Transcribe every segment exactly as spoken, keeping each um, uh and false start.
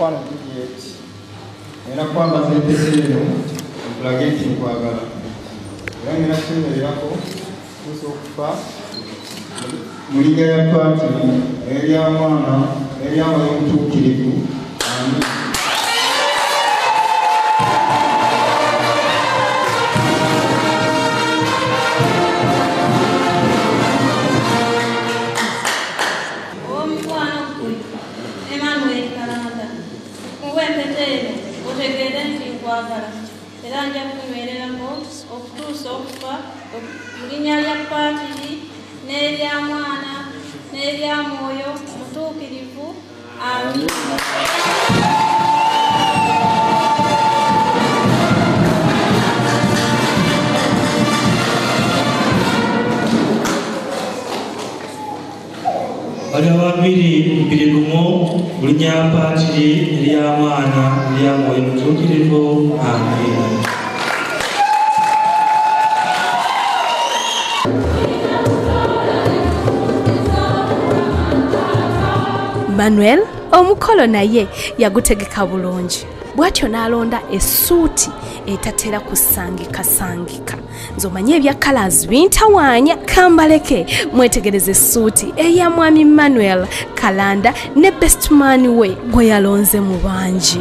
mfano kiki yetu. Nina kwamba zilipesele ni mplageti ni kwa agala. Yangi na shimele yako, kuso kufa, muliga ya pati, elia mwana, elia mwana mtu kiliku. Amin. Manuel omukolo naye yagutegeka bulungi bwatyo nalonda esuuti etatera kusangika sangika nzomanye ebya colors winter wanya kambaleke mwetegereze suuti eya mwami Manuel Kalanda ne best man we gwe yalonze mu banji.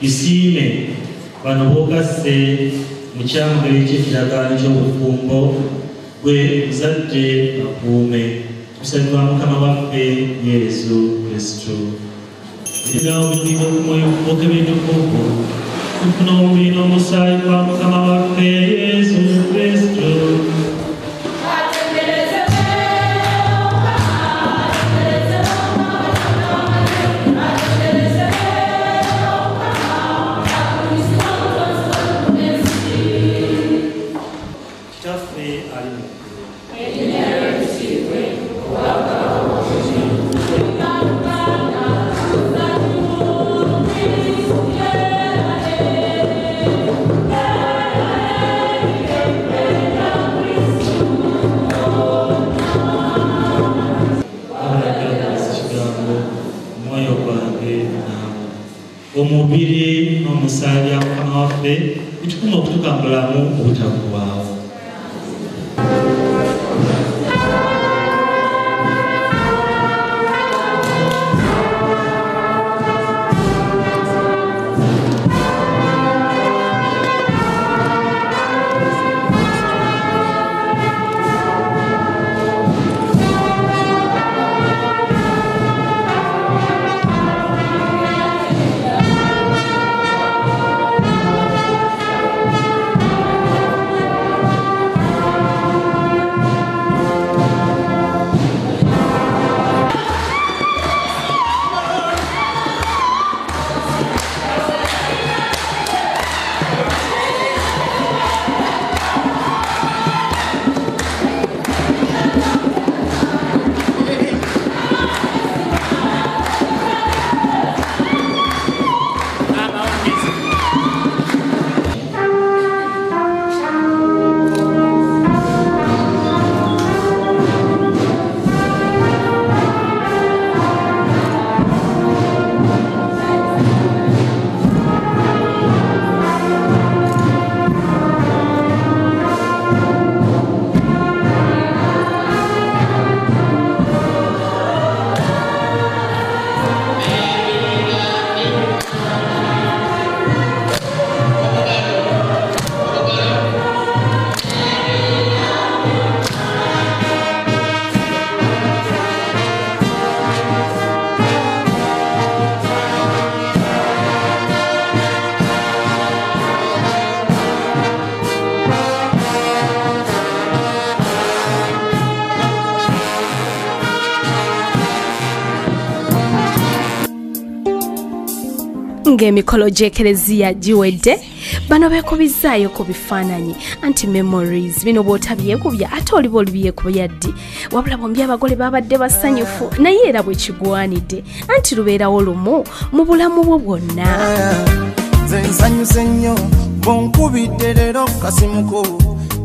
Isime banoboka se mucyango yake kiragano cyo bukumbo we zate apume usatwa kama bafe Yesu Kristo ndao bidimo moyo bokebino kombo kuno bino musai kwa kama bafe Yesu Kristo. Omubiri n'omusaayi waffe bitukuma okutuuka mu bulamu obutaggwaawo. Nange mikolo jekerezia jiwede bano beko bizayo kubifananyi anti memories bino botabye kubya atoli bolbiye kubyadde wabula bombya abagole babadde basanyufu na yera bwe kigwanide anti rubera olumu mu bulamu bwo bwonna zensanyuse nnyo bonkubiderero kasimuko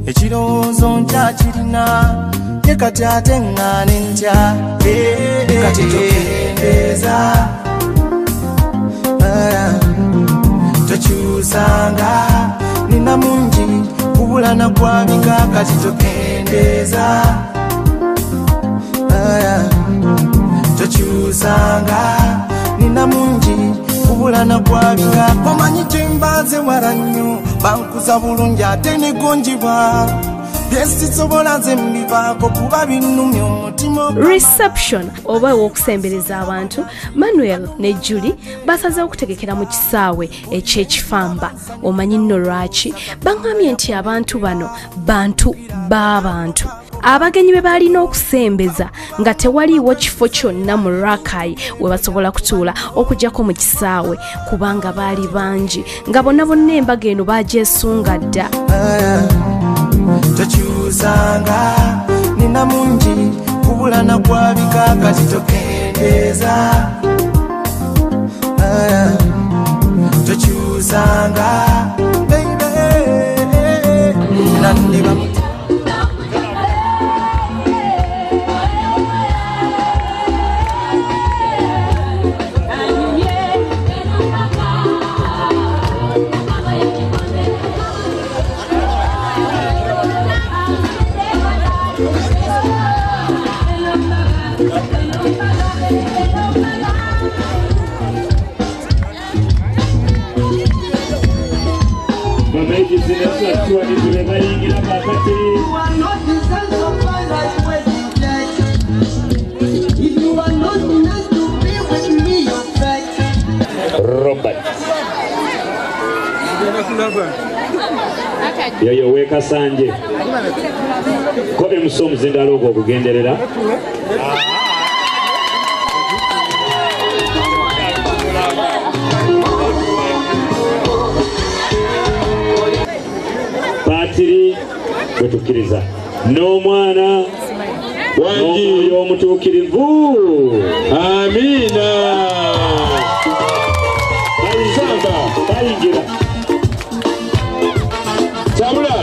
ekirozo nja kirina yekati atengane nja yekati tokendeza Chusanga nina mungi kubulana kwa mika kati tokendeza aya Chusanga nina mungi kubulana kwa mika pomanyi chimbaze waranyo banku zabulungi ateni gonjiwa Reception oba wokusembereza abantu Manuel ne Julie basaza okutegekera mu kisaawe ekyekifamba omanyi nno lwaki bangambye nti abantu bano bantu b'abantu abagenyi be balina okusembeza nga tewaliiwo kifo kyonna mu Rakai we basobola kutuula okujjako mu kisaawe kubanga baali bangi nga bonna bonna embaga eno bagyesunga dda Chusanga nina mungi kubulana kwa bika kati tokendeza aya Chusanga baby nandiba Yoyo weka sanje kobe msomzi ndaloko okugenderera patiri wetukiriza no mwana wangi no yomutukirivu amina alisamba bayingira tabula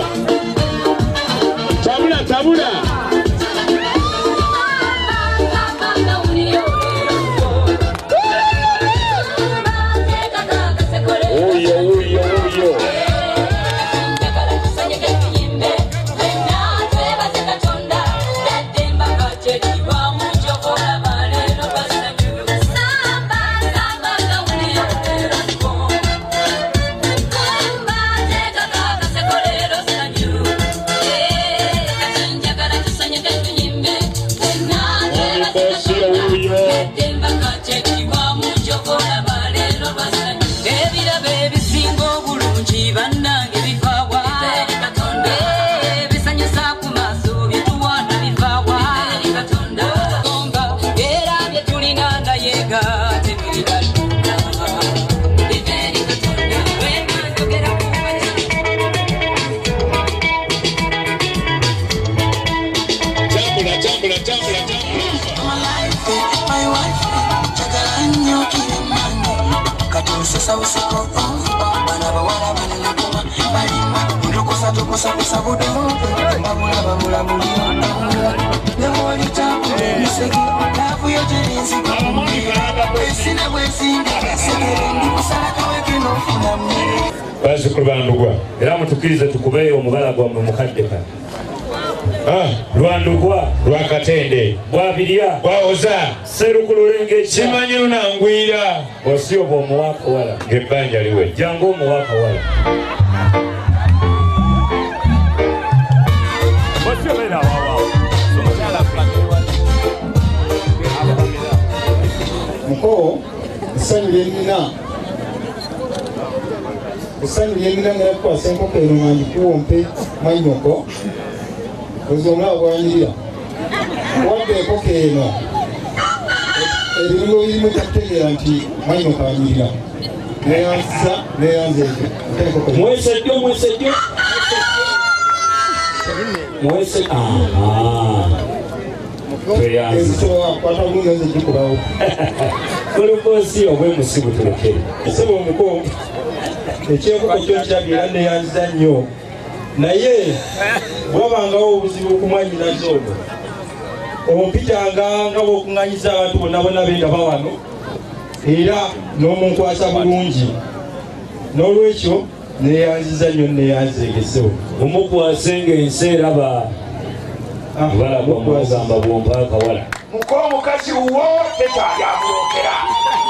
tabula tabula Bazi kulwandugwa era mutukirize tukubeye omugala gwa mukadde ka ah lwandugwa lwakatende bwabiria bwaoza serukululenge kimanyi lunangwira wasio bomuwako wala ngebanja liwe jango muwako wala mko nsanyire nina nsanyire nina ngera kwa senko perumani kuompe mainoko kuzomla wanjira wade kokeno erilo yimu takelera nti mainoko anjira Neanza, neanza. Moisés dio, Moisés dio. Moisés ah. Neanza. Kuliko sio wewe msimu tuleke. Sema mko. Echevu kuchocha bilande yanza nyo. Na ye wabangawo obuzibu kumwanyi nazobo. Ompita anganga bokunganyiza abantu bonabona benda bawano. Era no munkwasa bulungi n'olwekyo neyanziza nnyo neyanzegesewo omukwasenge enseera ba abala bw'okwazamba bw'ompaka wala mukolo mukazi uwo peta yamuwokera.